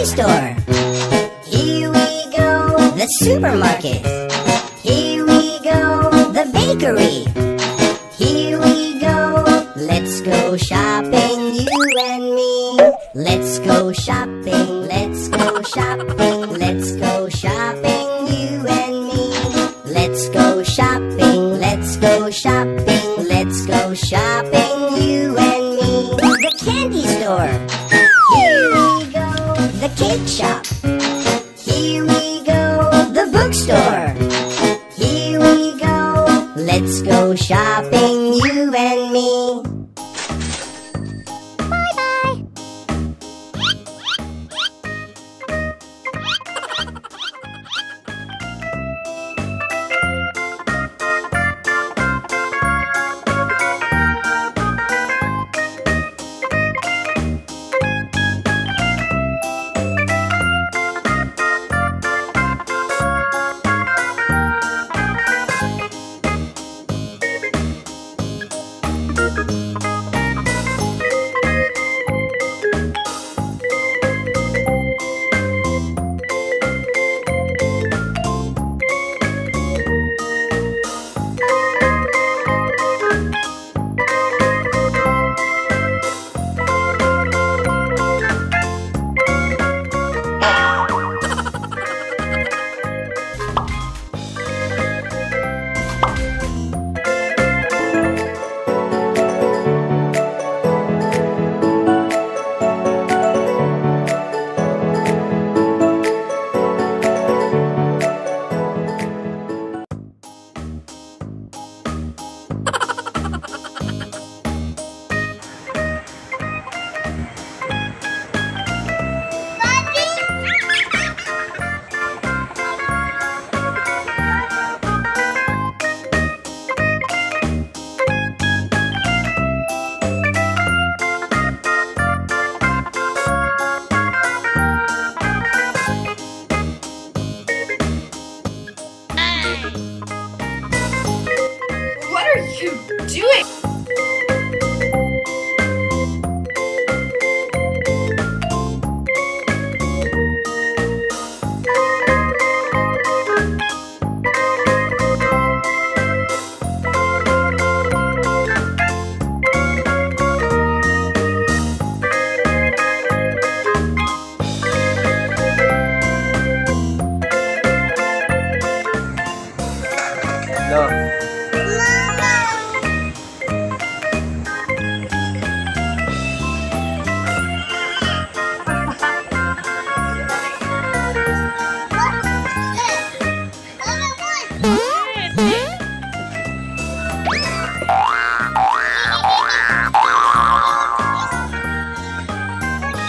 toy store. Here we go, the supermarket. Here we go, the bakery. Here we go, let's go shopping, you and me. Let's go shopping, let's go shopping, let's go shopping, you and me. Let's go shopping, let's go shopping, let's go shopping, you and me. The candy store. The cake shop. Here we go. The bookstore. Here we go. Let's go shopping, you and me. Bye-bye.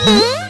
Mm-hmm.